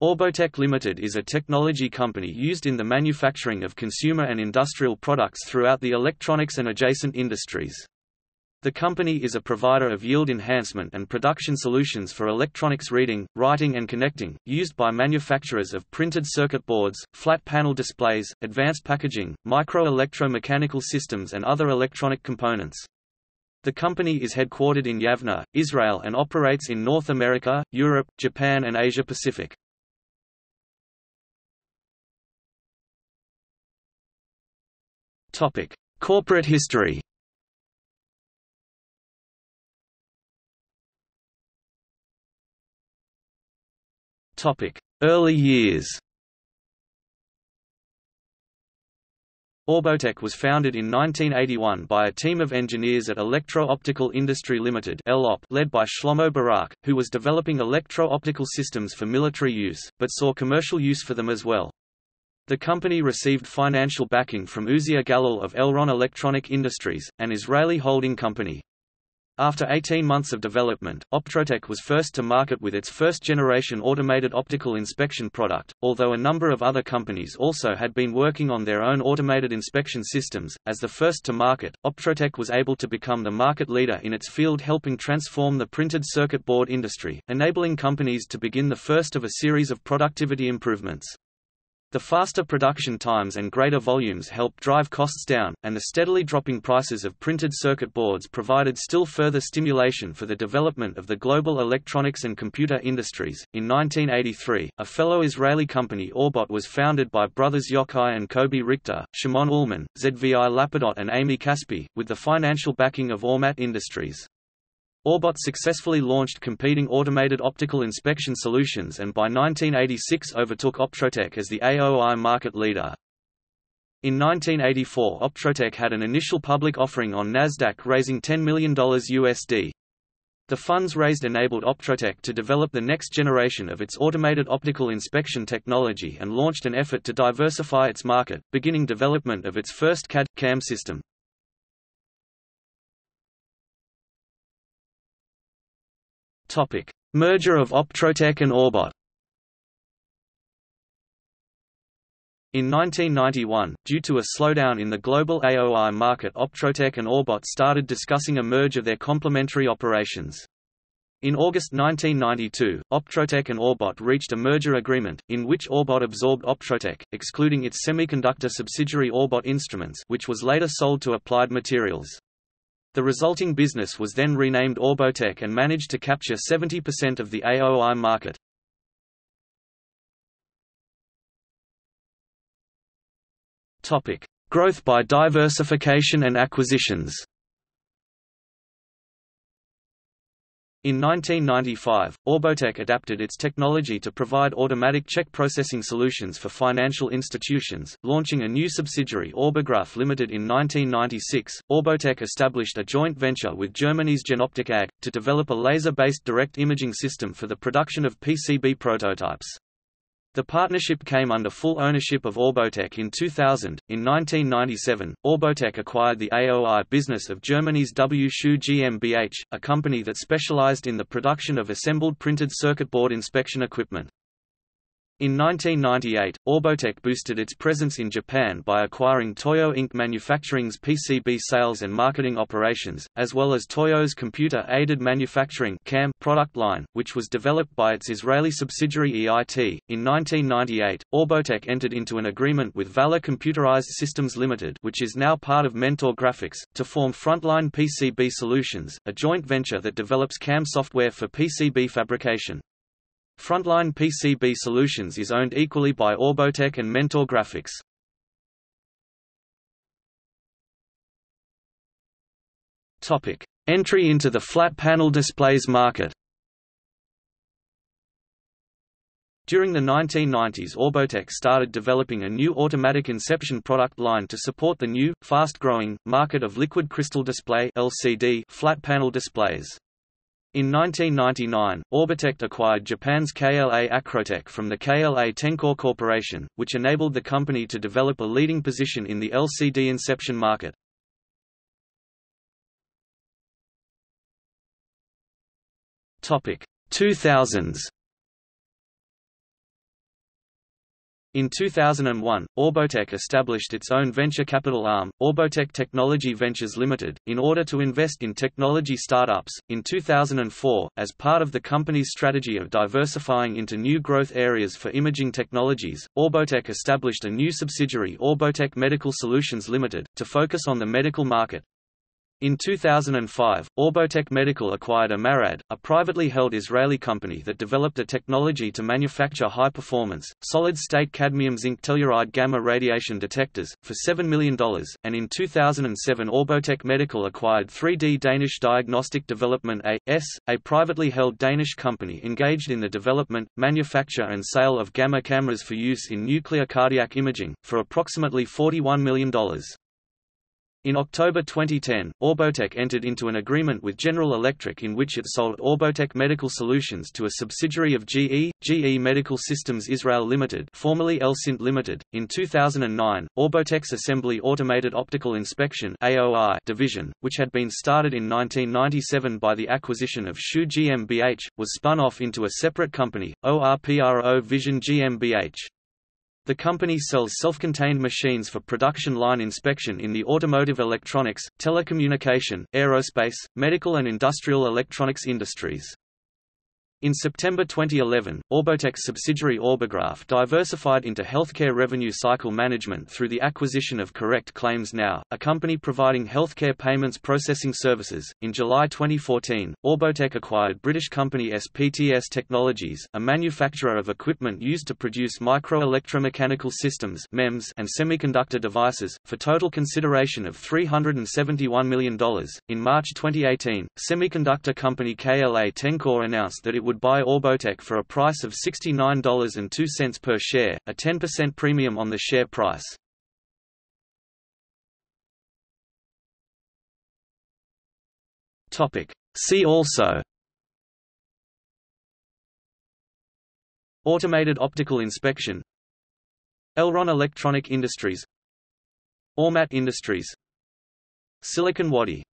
Orbotech Limited is a technology company used in the manufacturing of consumer and industrial products throughout the electronics and adjacent industries. The company is a provider of yield enhancement and production solutions for electronics reading, writing and connecting, used by manufacturers of printed circuit boards, flat panel displays, advanced packaging, micro-electro-mechanical systems and other electronic components. The company is headquartered in Yavne, Israel and operates in North America, Europe, Japan and Asia Pacific. Corporate history. Early years. Orbotech was founded in 1981 by a team of engineers at Electro-Optical Industry Limited led by Shlomo Barak, who was developing electro-optical systems for military use, but saw commercial use for them as well. The company received financial backing from Uzi Galil of Elron Electronic Industries, an Israeli holding company. After 18 months of development, Optrotech was first to market with its first-generation automated optical inspection product, although a number of other companies also had been working on their own automated inspection systems. As the first to market, Optrotech was able to become the market leader in its field, helping transform the printed circuit board industry, enabling companies to begin the first of a series of productivity improvements. The faster production times and greater volumes helped drive costs down, and the steadily dropping prices of printed circuit boards provided still further stimulation for the development of the global electronics and computer industries. In 1983, a fellow Israeli company, Orbot, was founded by brothers Yochai and Kobe Richter, Shimon Ullman, Zvi Lapidot, and Amy Caspi, with the financial backing of Ormat Industries. Orbot successfully launched competing automated optical inspection solutions and by 1986 overtook Optrotech as the AOI market leader. In 1984, Optrotech had an initial public offering on NASDAQ raising $10 million USD. The funds raised enabled Optrotech to develop the next generation of its automated optical inspection technology and launched an effort to diversify its market, beginning development of its first CAD/CAM system. Merger of Optrotech and Orbot. In 1991, due to a slowdown in the global AOI market, Optrotech and Orbot started discussing a merge of their complementary operations. In August 1992, Optrotech and Orbot reached a merger agreement, in which Orbot absorbed Optrotech, excluding its semiconductor subsidiary Orbot Instruments, which was later sold to Applied Materials. The resulting business was then renamed Orbotech and managed to capture 70% of the AOI market. Topic: Growth by diversification and acquisitions. In 1995, Orbotech adapted its technology to provide automatic check processing solutions for financial institutions, launching a new subsidiary, Orbograph Limited, in 1996. Orbotech established a joint venture with Germany's Genoptik AG to develop a laser-based direct imaging system for the production of PCB prototypes. The partnership came under full ownership of Orbotech in 2000. In 1997, Orbotech acquired the AOI business of Germany's W Schuh GmbH, a company that specialized in the production of assembled printed circuit board inspection equipment. In 1998, Orbotech boosted its presence in Japan by acquiring Toyo Inc. Manufacturing's PCB sales and marketing operations, as well as Toyo's computer-aided manufacturing (CAM) product line, which was developed by its Israeli subsidiary EIT. In 1998, Orbotech entered into an agreement with Valor Computerized Systems Limited, which is now part of Mentor Graphics, to form Frontline PCB Solutions, a joint venture that develops CAM software for PCB fabrication. Frontline PCB Solutions is owned equally by Orbotech and Mentor Graphics. Topic: Entry into the flat panel displays market. During the 1990s, Orbotech started developing a new automatic inception product line to support the new, fast-growing market of liquid crystal display (LCD) flat panel displays. In 1999, Orbotech acquired Japan's KLA Acrotech from the KLA Tencor Corporation, which enabled the company to develop a leading position in the LCD inception market. Topic: 2000s. In 2001, Orbotech established its own venture capital arm, Orbotech Technology Ventures Limited, in order to invest in technology startups. In 2004, as part of the company's strategy of diversifying into new growth areas for imaging technologies, Orbotech established a new subsidiary, Orbotech Medical Solutions Limited, to focus on the medical market. In 2005, Orbotech Medical acquired Amarad, a privately held Israeli company that developed a technology to manufacture high-performance, solid-state cadmium-zinc telluride gamma radiation detectors, for $7 million, and in 2007 Orbotech Medical acquired 3D Danish Diagnostic Development A/S, a privately held Danish company engaged in the development, manufacture and sale of gamma cameras for use in nuclear cardiac imaging, for approximately $41 million. In October 2010, Orbotech entered into an agreement with General Electric in which it sold Orbotech Medical Solutions to a subsidiary of GE, GE Medical Systems Israel Limited, formerly Elsint Limited. In 2009, Orbotech's Assembly Automated Optical Inspection (AOI) division, which had been started in 1997 by the acquisition of Schuh GmbH, was spun off into a separate company, ORPRO Vision GmbH. The company sells self-contained machines for production line inspection in the automotive electronics, telecommunication, aerospace, medical and industrial electronics industries. In September 2011, Orbotech's subsidiary Orbograph diversified into healthcare revenue cycle management through the acquisition of Correct Claims Now, a company providing healthcare payments processing services. In July 2014, Orbotech acquired British company SPTS Technologies, a manufacturer of equipment used to produce micro-electromechanical systems (MEMS) and semiconductor devices, for total consideration of $371 million. In March 2018, semiconductor company KLA Tencor announced that it would buy Orbotech for a price of $69.02 per share, a 10% premium on the share price. See also: Automated Optical Inspection, Elron Electronic Industries, Ormat Industries, Silicon Wadi.